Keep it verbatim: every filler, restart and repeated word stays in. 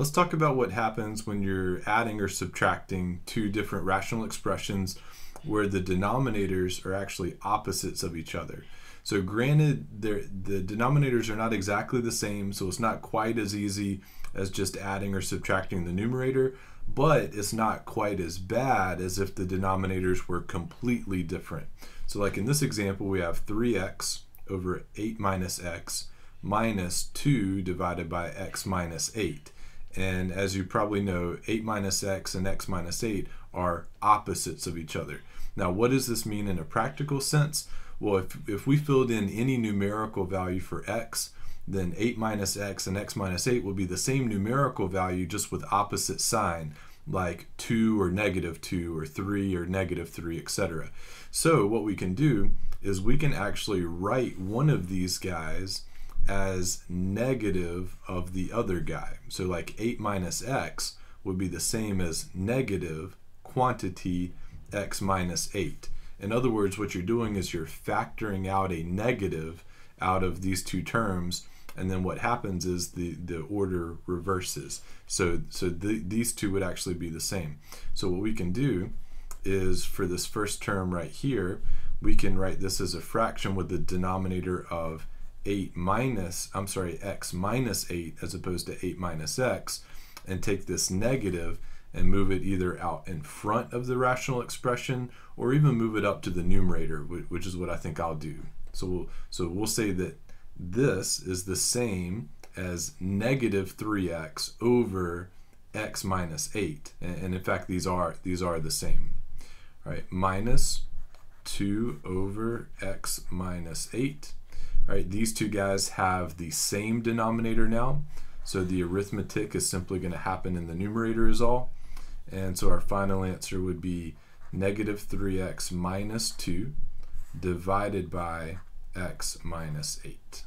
Let's talk about what happens when you're adding or subtracting two different rational expressions where the denominators are actually opposites of each other. So granted, the denominators are not exactly the same, so it's not quite as easy as just adding or subtracting the numerator, but it's not quite as bad as if the denominators were completely different. So like in this example, we have three x over eight minus x minus two divided by x minus eight. And as you probably know, eight minus x and x minus eight are opposites of each other. Now, what does this mean in a practical sense? Well, if, if we filled in any numerical value for x, then eight minus x and x minus eight will be the same numerical value, just with opposite sign, like two or negative two or three or negative three, et cetera. So what we can do is we can actually write one of these guys as negative of the other guy. So like eight minus x would be the same as negative quantity x minus eight. In other words, what you're doing is you're factoring out a negative out of these two terms, and then what happens is the, the order reverses. So, so the, these two would actually be the same. So what we can do is for this first term right here, we can write this as a fraction with the denominator of eight minus, I'm sorry, x minus eight as opposed to eight minus x, and take this negative and move it either out in front of the rational expression or even move it up to the numerator, which is what I think I'll do. So we'll, so we'll say that this is the same as negative three x over x minus eight. And, and in fact, these are, these are the same. All right, minus two over x minus eight. All right, these two guys have the same denominator now. So the arithmetic is simply going to happen in the numerator is all. And so our final answer would be negative three x minus two divided by x minus eight.